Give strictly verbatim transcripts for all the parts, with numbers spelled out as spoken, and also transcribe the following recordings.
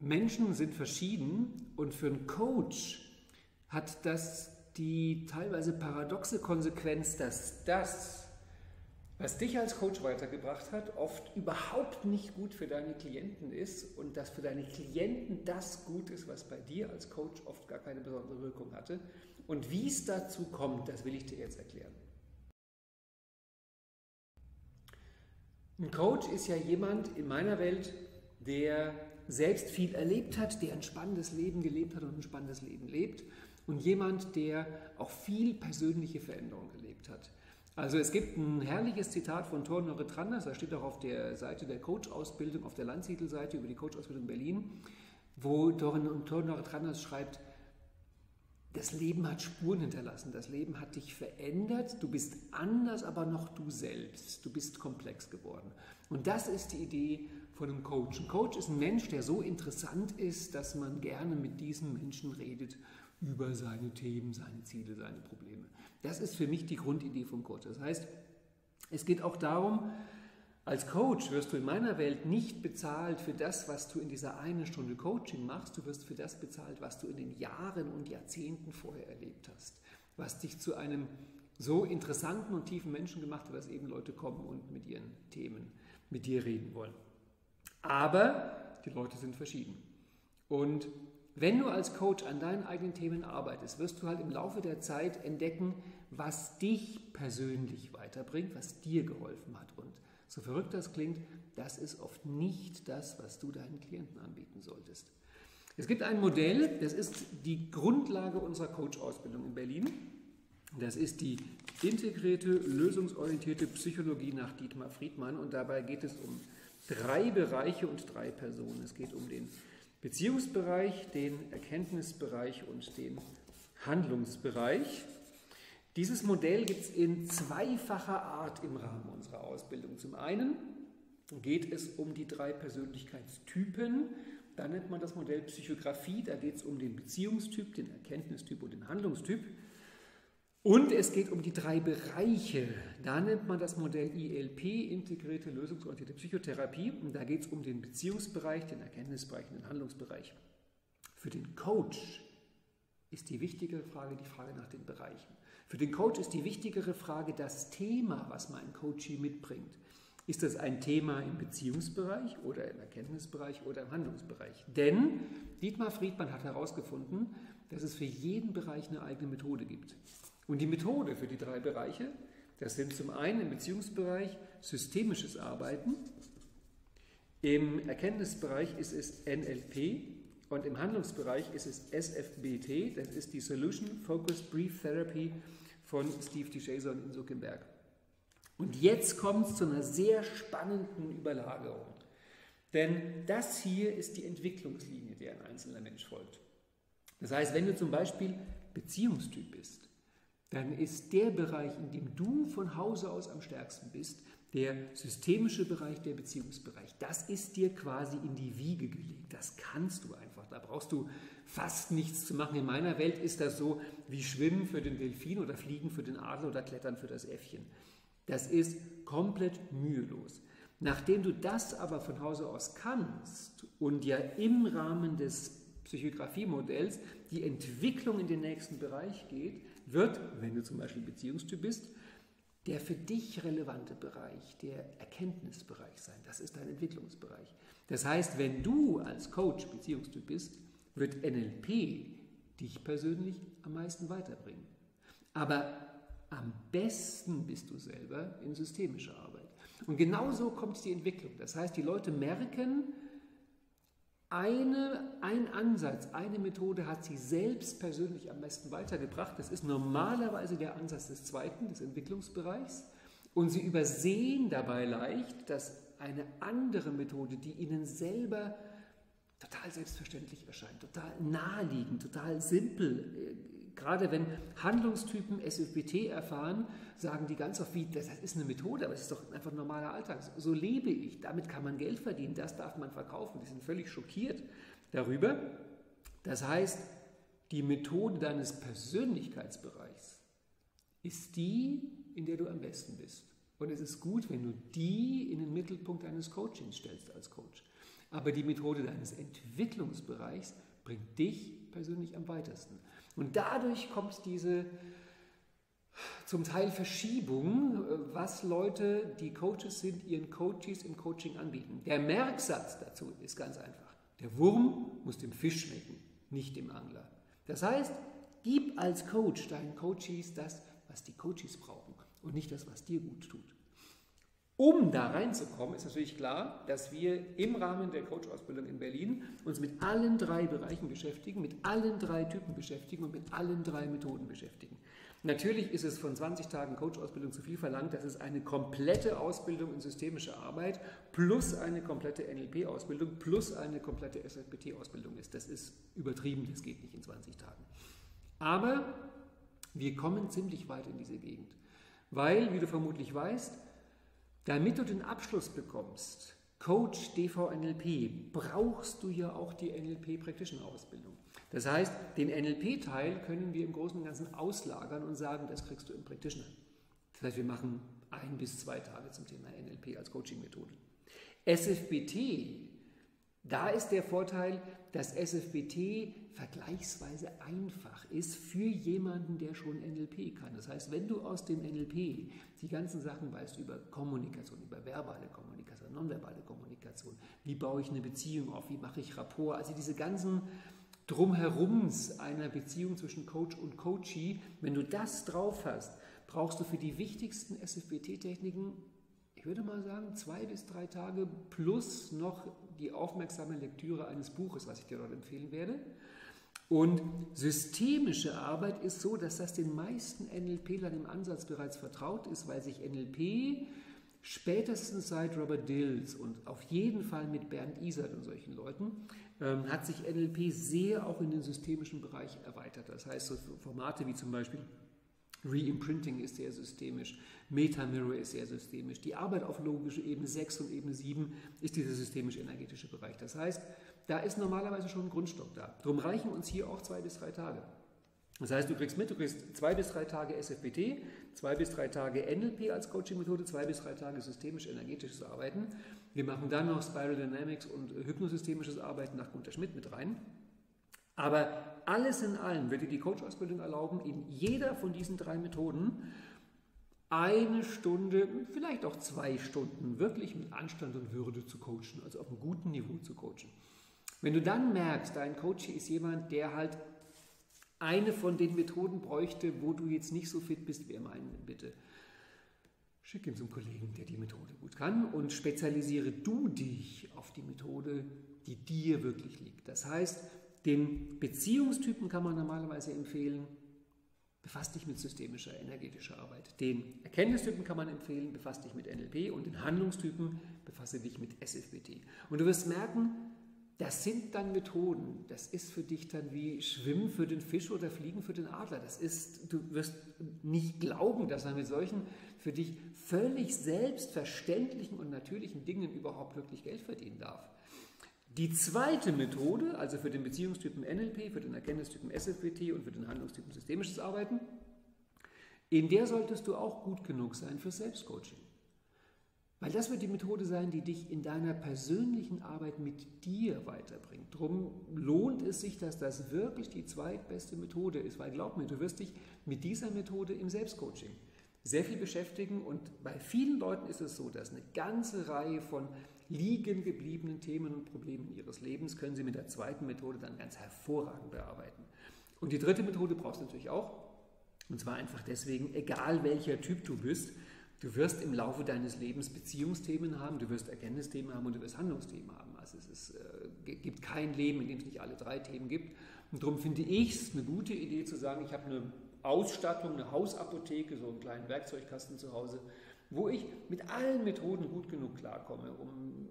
Menschen sind verschieden und für einen Coach hat das die teilweise paradoxe Konsequenz, dass das, was dich als Coach weitergebracht hat, oft überhaupt nicht gut für deine Klienten ist und dass für deine Klienten das gut ist, was bei dir als Coach oft gar keine besondere Wirkung hatte. Und wie es dazu kommt, das will ich dir jetzt erklären. Ein Coach ist ja jemand in meiner Welt, der selbst viel erlebt hat, der ein spannendes Leben gelebt hat und ein spannendes Leben lebt und jemand, der auch viel persönliche Veränderung erlebt hat. Also es gibt ein herrliches Zitat von Tor Nørretranders, das steht auch auf der Seite der Coach-Ausbildung, auf der Landsiedelseite über die Coach-Ausbildung Berlin, wo Tor Nørretranders schreibt, das Leben hat Spuren hinterlassen, das Leben hat dich verändert, du bist anders, aber noch du selbst, du bist komplex geworden. Und das ist die Idee von einem Coach. Ein Coach ist ein Mensch, der so interessant ist, dass man gerne mit diesem Menschen redet über seine Themen, seine Ziele, seine Probleme. Das ist für mich die Grundidee vom Coach. Das heißt, es geht auch darum, als Coach wirst du in meiner Welt nicht bezahlt für das, was du in dieser einen Stunde Coaching machst. Du wirst für das bezahlt, was du in den Jahren und Jahrzehnten vorher erlebt hast. Was dich zu einem so interessanten und tiefen Menschen gemacht hat, dass eben Leute kommen und mit ihren Themen mit dir reden wollen. Aber die Leute sind verschieden. Und wenn du als Coach an deinen eigenen Themen arbeitest, wirst du halt im Laufe der Zeit entdecken, was dich persönlich weiterbringt, was dir geholfen hat. Und so verrückt das klingt, das ist oft nicht das, was du deinen Klienten anbieten solltest. Es gibt ein Modell, das ist die Grundlage unserer Coach-Ausbildung in Berlin. Das ist die integrierte, lösungsorientierte Psychologie nach Dietmar Friedmann. Und dabei geht es um drei Bereiche und drei Personen. Es geht um den Beziehungsbereich, den Erkenntnisbereich und den Handlungsbereich. Dieses Modell gibt es in zweifacher Art im Rahmen unserer Ausbildung. Zum einen geht es um die drei Persönlichkeitstypen. Da nennt man das Modell Psychographie. Da geht es um den Beziehungstyp, den Erkenntnistyp und den Handlungstyp. Und es geht um die drei Bereiche. Da nennt man das Modell I L P, Integrierte Lösungsorientierte Psychotherapie. Und da geht es um den Beziehungsbereich, den Erkenntnisbereich und den Handlungsbereich. Für den Coach ist die wichtigere Frage die Frage nach den Bereichen. Für den Coach ist die wichtigere Frage das Thema, was mein Coachee mitbringt. Ist das ein Thema im Beziehungsbereich oder im Erkenntnisbereich oder im Handlungsbereich? Denn Dietmar Friedmann hat herausgefunden, dass es für jeden Bereich eine eigene Methode gibt. Und die Methode für die drei Bereiche, das sind zum einen im Beziehungsbereich systemisches Arbeiten, im Erkenntnisbereich ist es N L P und im Handlungsbereich ist es S F B T, das ist die Solution Focused Brief Therapy von Steve de Shazer und Insoo Kim Berg. Und jetzt kommt es zu einer sehr spannenden Überlagerung, denn das hier ist die Entwicklungslinie, der ein einzelner Mensch folgt. Das heißt, wenn du zum Beispiel Beziehungstyp bist, dann ist der Bereich, in dem du von Hause aus am stärksten bist, der systemische Bereich, der Beziehungsbereich. Das ist dir quasi in die Wiege gelegt. Das kannst du einfach. Da brauchst du fast nichts zu machen. In meiner Welt ist das so wie Schwimmen für den Delfin oder Fliegen für den Adler oder Klettern für das Äffchen. Das ist komplett mühelos. Nachdem du das aber von Hause aus kannst und ja im Rahmen des Psychographie-Modells die Entwicklung in den nächsten Bereich geht, wird, wenn du zum Beispiel Beziehungstyp bist, der für dich relevante Bereich, der Erkenntnisbereich sein. Das ist dein Entwicklungsbereich. Das heißt, wenn du als Coach Beziehungstyp bist, wird N L P dich persönlich am meisten weiterbringen. Aber am besten bist du selber in systemischer Arbeit. Und genauso kommt die Entwicklung. Das heißt, die Leute merken, Eine, ein Ansatz, eine Methode hat sie selbst persönlich am besten weitergebracht. Das ist normalerweise der Ansatz des zweiten, des Entwicklungsbereichs. Und sie übersehen dabei leicht, dass eine andere Methode, die ihnen selber total selbstverständlich erscheint, total naheliegend, total simpel. Gerade wenn Handlungstypen S F B T erfahren, sagen die ganz oft, wie, das ist eine Methode, aber es ist doch einfach ein normaler Alltag. So lebe ich, damit kann man Geld verdienen, das darf man verkaufen. Die sind völlig schockiert darüber. Das heißt, die Methode deines Persönlichkeitsbereichs ist die, in der du am besten bist. Und es ist gut, wenn du die in den Mittelpunkt deines Coachings stellst als Coach. Aber die Methode deines Entwicklungsbereichs bringt dich persönlich am weitesten. Und dadurch kommt diese zum Teil Verschiebung, was Leute, die Coaches sind, ihren Coaches im Coaching anbieten. Der Merksatz dazu ist ganz einfach. Der Wurm muss dem Fisch schmecken, nicht dem Angler. Das heißt, gib als Coach deinen Coaches das, was die Coaches brauchen und nicht das, was dir gut tut. Um da reinzukommen, ist natürlich klar, dass wir im Rahmen der Coach-Ausbildung in Berlin uns mit allen drei Bereichen beschäftigen, mit allen drei Typen beschäftigen und mit allen drei Methoden beschäftigen. Natürlich ist es von zwanzig Tagen Coach-Ausbildung zu viel verlangt, dass es eine komplette Ausbildung in systemische Arbeit plus eine komplette N L P-Ausbildung plus eine komplette S F B T-Ausbildung ist. Das ist übertrieben, das geht nicht in zwanzig Tagen. Aber wir kommen ziemlich weit in diese Gegend, weil, wie du vermutlich weißt, damit du den Abschluss bekommst, Coach D V N L P, brauchst du ja auch die N L P-Practitioner-Ausbildung. Das heißt, den N L P-Teil können wir im Großen und Ganzen auslagern und sagen, das kriegst du im Practitioner. Das heißt, wir machen ein bis zwei Tage zum Thema N L P als Coaching-Methode. S F B T, da ist der Vorteil, dass S F B T vergleichsweise einfach ist für jemanden, der schon N L P kann. Das heißt, wenn du aus dem N L P die ganzen Sachen weißt über Kommunikation, über verbale Kommunikation, nonverbale Kommunikation, wie baue ich eine Beziehung auf, wie mache ich Rapport, also diese ganzen Drumherums einer Beziehung zwischen Coach und Coachee, wenn du das drauf hast, brauchst du für die wichtigsten S F B T-Techniken, ich würde mal sagen, zwei bis drei Tage plus noch die aufmerksame Lektüre eines Buches, was ich dir dort empfehlen werde. Und systemische Arbeit ist so, dass das den meisten NLPlern im Ansatz bereits vertraut ist, weil sich N L P spätestens seit Robert Dilts und auf jeden Fall mit Bernd Isard und solchen Leuten ähm, hat sich N L P sehr auch in den systemischen Bereich erweitert. Das heißt, so Formate wie zum Beispiel Reimprinting ist sehr systemisch, Metamirror ist sehr systemisch, die Arbeit auf logische Ebene sechs und Ebene sieben ist dieser systemisch-energetische Bereich. Das heißt, da ist normalerweise schon ein Grundstock da. Darum reichen uns hier auch zwei bis drei Tage. Das heißt, du kriegst mit, du kriegst zwei bis drei Tage S F B T, zwei bis drei Tage N L P als Coaching-Methode, zwei bis drei Tage systemisch-energetisches Arbeiten. Wir machen dann noch Spiral Dynamics und hypnosystemisches Arbeiten nach Gunther Schmidt mit rein. Aber alles in allem wird dir die Coach-Ausbildung erlauben, in jeder von diesen drei Methoden eine Stunde, vielleicht auch zwei Stunden, wirklich mit Anstand und Würde zu coachen, also auf einem guten Niveau zu coachen. Wenn du dann merkst, dein Coach ist jemand, der halt eine von den Methoden bräuchte, wo du jetzt nicht so fit bist wie im einen, bitte schick ihn zum Kollegen, der die Methode gut kann, und spezialisiere du dich auf die Methode, die dir wirklich liegt. Das heißt, den Beziehungstypen kann man normalerweise empfehlen, befasst dich mit systemischer, energetischer Arbeit. Den Erkenntnistypen kann man empfehlen, befasst dich mit N L P, und den Handlungstypen befasse dich mit S F B T. Und du wirst merken, das sind dann Methoden, das ist für dich dann wie Schwimmen für den Fisch oder Fliegen für den Adler. Das ist, du wirst nicht glauben, dass man mit solchen für dich völlig selbstverständlichen und natürlichen Dingen überhaupt wirklich Geld verdienen darf. Die zweite Methode, also für den Beziehungstypen N L P, für den Erkenntnistypen S F B T und für den Handlungstypen systemisches Arbeiten, in der solltest du auch gut genug sein für Selbstcoaching. Weil das wird die Methode sein, die dich in deiner persönlichen Arbeit mit dir weiterbringt. Darum lohnt es sich, dass das wirklich die zweitbeste Methode ist, weil glaub mir, du wirst dich mit dieser Methode im Selbstcoaching sehr viel beschäftigen, und bei vielen Leuten ist es so, dass eine ganze Reihe von liegen gebliebenen Themen und Problemen ihres Lebens können sie mit der zweiten Methode dann ganz hervorragend bearbeiten. Und die dritte Methode brauchst du natürlich auch, und zwar einfach deswegen, egal welcher Typ du bist, du wirst im Laufe deines Lebens Beziehungsthemen haben, du wirst Erkenntnisthemen haben und du wirst Handlungsthemen haben. Also es ist, äh, gibt kein Leben, in dem es nicht alle drei Themen gibt. Und darum finde ich es eine gute Idee zu sagen, ich habe eine Ausstattung, eine Hausapotheke, so einen kleinen Werkzeugkasten zu Hause, wo ich mit allen Methoden gut genug klarkomme, um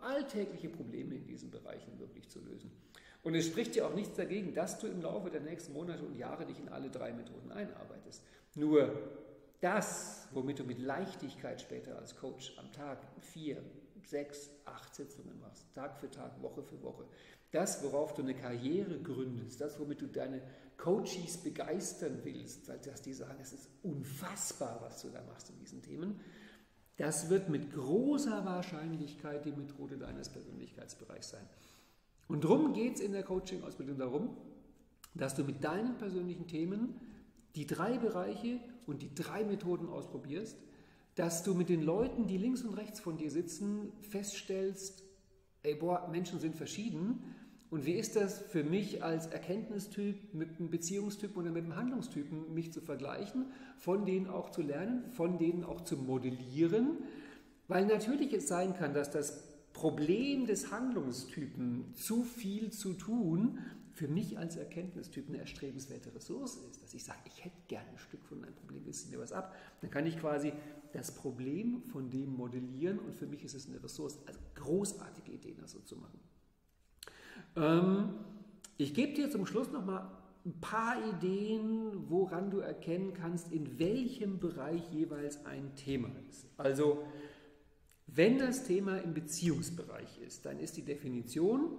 alltägliche Probleme in diesen Bereichen wirklich zu lösen. Und es spricht ja auch nichts dagegen, dass du im Laufe der nächsten Monate und Jahre dich in alle drei Methoden einarbeitest. Nur das, womit du mit Leichtigkeit später als Coach am Tag vier, sechs, acht Sitzungen machst, Tag für Tag, Woche für Woche, das, worauf du eine Karriere gründest, das, womit du deine Coaches begeistern willst, dass die sagen, es ist unfassbar, was du da machst in diesen Themen, Das wird mit großer Wahrscheinlichkeit die Methode deines Persönlichkeitsbereichs sein. Und darum geht es in der Coaching-Ausbildung darum, dass du mit deinen persönlichen Themen die drei Bereiche und die drei Methoden ausprobierst, dass du mit den Leuten, die links und rechts von dir sitzen, feststellst, ey, boah, Menschen sind verschieden. Und wie ist das für mich als Erkenntnistyp mit einem Beziehungstyp oder mit einem Handlungstypen, mich zu vergleichen, von denen auch zu lernen, von denen auch zu modellieren? Weil natürlich es sein kann, dass das Problem des Handlungstypen, zu viel zu tun, für mich als Erkenntnistyp eine erstrebenswerte Ressource ist. Dass ich sage, ich hätte gerne ein Stück von einem Problem, wissen wir was ab. Dann kann ich quasi das Problem von dem modellieren und für mich ist es eine Ressource. Also großartige Ideen, das so zu machen. Ich gebe dir zum Schluss noch mal ein paar Ideen, woran du erkennen kannst, in welchem Bereich jeweils ein Thema ist. Also, wenn das Thema im Beziehungsbereich ist, dann ist die Definition,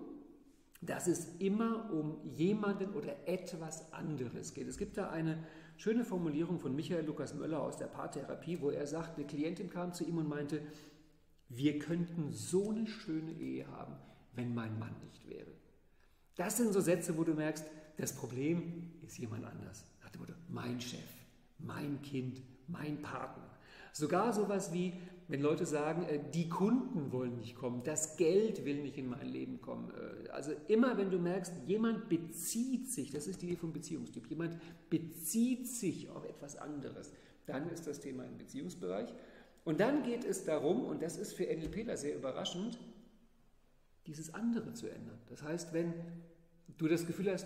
dass es immer um jemanden oder etwas anderes geht. Es gibt da eine schöne Formulierung von Michael Lukas Möller aus der Paartherapie, wo er sagt, eine Klientin kam zu ihm und meinte, wir könnten so eine schöne Ehe haben, wenn mein Mann nicht wäre. Das sind so Sätze, wo du merkst, das Problem ist jemand anders. Nach dem Motto, mein Chef, mein Kind, mein Partner. Sogar sowas wie, wenn Leute sagen, die Kunden wollen nicht kommen, das Geld will nicht in mein Leben kommen. Also immer, wenn du merkst, jemand bezieht sich, das ist die Idee vom Beziehungstyp, jemand bezieht sich auf etwas anderes, dann ist das Thema im Beziehungsbereich. Und dann geht es darum, und das ist für NLPler sehr überraschend, dieses andere zu ändern. Das heißt, wenn du das Gefühl hast,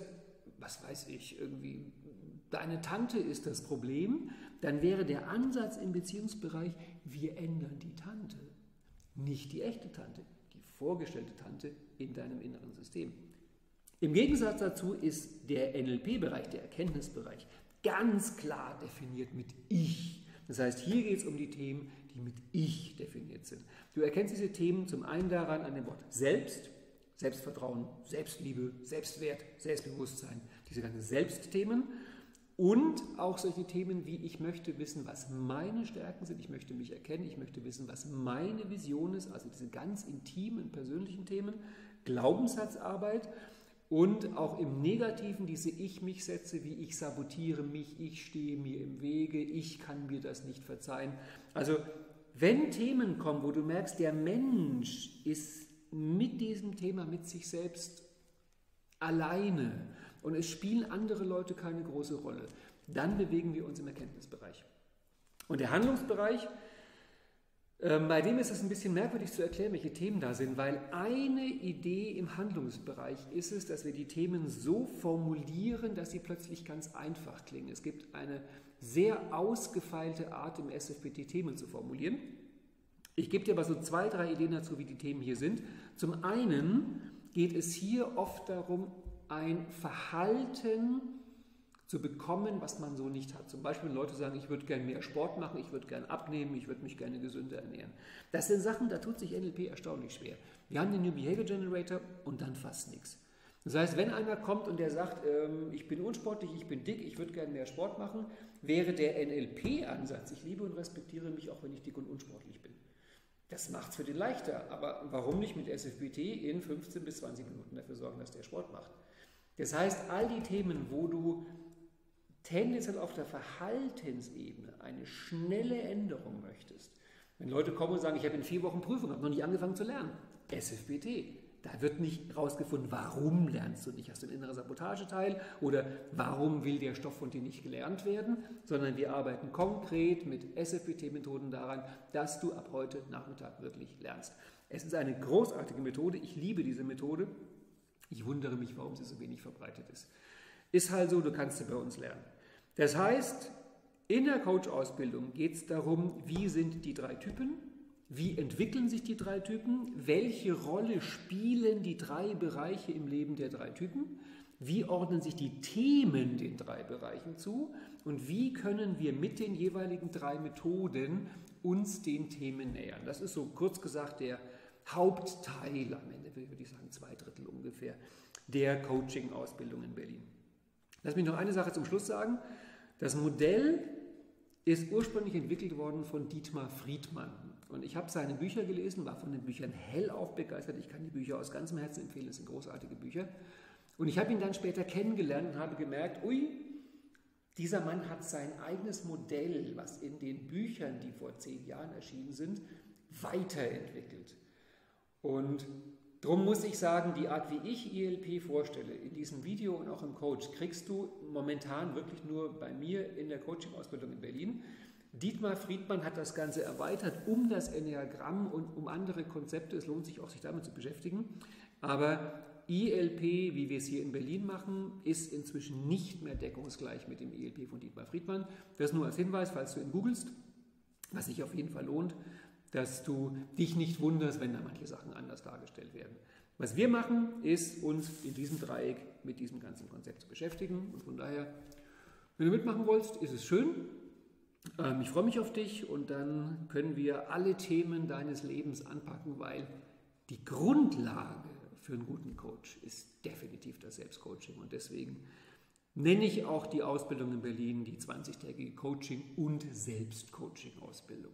was weiß ich, irgendwie deine Tante ist das Problem, dann wäre der Ansatz im Beziehungsbereich, wir ändern die Tante, nicht die echte Tante, die vorgestellte Tante in deinem inneren System. Im Gegensatz dazu ist der N L P-Bereich, der Erkenntnisbereich, ganz klar definiert mit Ich. Das heißt, hier geht es um die Themen, die mit Ich definiert sind. Du erkennst diese Themen zum einen daran an dem Wort Selbst, Selbstvertrauen, Selbstliebe, Selbstwert, Selbstbewusstsein, diese ganzen Selbstthemen und auch solche Themen wie ich möchte wissen, was meine Stärken sind, ich möchte mich erkennen, ich möchte wissen, was meine Vision ist, also diese ganz intimen, persönlichen Themen, Glaubenssatzarbeit. Und auch im Negativen diese Ich-mich-Sätze, wie ich sabotiere mich, ich stehe mir im Wege, ich kann mir das nicht verzeihen. Also wenn Themen kommen, wo du merkst, der Mensch ist mit diesem Thema, mit sich selbst alleine und es spielen andere Leute keine große Rolle, dann bewegen wir uns im Erkenntnisbereich. Und der Handlungsbereich, bei dem ist es ein bisschen merkwürdig zu erklären, welche Themen da sind, weil eine Idee im Handlungsbereich ist es, dass wir die Themen so formulieren, dass sie plötzlich ganz einfach klingen. Es gibt eine sehr ausgefeilte Art, im S F B T Themen zu formulieren. Ich gebe dir aber so zwei, drei Ideen dazu, wie die Themen hier sind. Zum einen geht es hier oft darum, ein Verhalten zu bekommen, was man so nicht hat. Zum Beispiel, wenn Leute sagen, ich würde gerne mehr Sport machen, ich würde gerne abnehmen, ich würde mich gerne gesünder ernähren. Das sind Sachen, da tut sich N L P erstaunlich schwer. Wir haben den New Behavior Generator und dann fast nichts. Das heißt, wenn einer kommt und der sagt, ähm, ich bin unsportlich, ich bin dick, ich würde gerne mehr Sport machen, wäre der N L P-Ansatz, ich liebe und respektiere mich, auch wenn ich dick und unsportlich bin. Das macht es für den leichter, aber warum nicht mit S F B T in fünfzehn bis zwanzig Minuten dafür sorgen, dass der Sport macht? Das heißt, all die Themen, wo du tendenziell auf der Verhaltensebene eine schnelle Änderung möchtest. Wenn Leute kommen und sagen, ich habe in vier Wochen Prüfung, habe noch nicht angefangen zu lernen. S F B T. Da wird nicht rausgefunden, warum lernst du nicht? Hast du einen inneren Sabotageteil? Oder warum will der Stoff von dir nicht gelernt werden? Sondern wir arbeiten konkret mit S F B T-Methoden daran, dass du ab heute Nachmittag wirklich lernst. Es ist eine großartige Methode. Ich liebe diese Methode. Ich wundere mich, warum sie so wenig verbreitet ist. Ist halt so, du kannst sie bei uns lernen. Das heißt, in der Coach-Ausbildung geht es darum, wie sind die drei Typen, wie entwickeln sich die drei Typen, welche Rolle spielen die drei Bereiche im Leben der drei Typen, wie ordnen sich die Themen den drei Bereichen zu und wie können wir mit den jeweiligen drei Methoden uns den Themen nähern. Das ist so kurz gesagt der Hauptteil, am Ende würde ich sagen zwei Drittel ungefähr, der Coaching-Ausbildung in Berlin. Lass mich noch eine Sache zum Schluss sagen. Das Modell ist ursprünglich entwickelt worden von Dietmar Friedmann. Und ich habe seine Bücher gelesen, war von den Büchern hellauf begeistert. Ich kann die Bücher aus ganzem Herzen empfehlen, das sind großartige Bücher. Und ich habe ihn dann später kennengelernt und habe gemerkt, ui, dieser Mann hat sein eigenes Modell, was in den Büchern, die vor zehn Jahren erschienen sind, weiterentwickelt. Und drum muss ich sagen, die Art, wie ich I L P vorstelle, in diesem Video und auch im Coach, kriegst du momentan wirklich nur bei mir in der Coaching-Ausbildung in Berlin. Dietmar Friedmann hat das Ganze erweitert um das Enneagramm und um andere Konzepte. Es lohnt sich auch, sich damit zu beschäftigen. Aber I L P, wie wir es hier in Berlin machen, ist inzwischen nicht mehr deckungsgleich mit dem I L P von Dietmar Friedmann. Das nur als Hinweis, falls du ihn googelst, was sich auf jeden Fall lohnt, dass du dich nicht wunderst, wenn da manche Sachen anders dargestellt werden. Was wir machen, ist, uns in diesem Dreieck mit diesem ganzen Konzept zu beschäftigen. Und von daher, wenn du mitmachen wolltest, ist es schön. Ich freue mich auf dich und dann können wir alle Themen deines Lebens anpacken, weil die Grundlage für einen guten Coach ist definitiv das Selbstcoaching. Und deswegen nenne ich auch die Ausbildung in Berlin die zwanzigtägige Coaching- und Selbstcoaching-Ausbildung.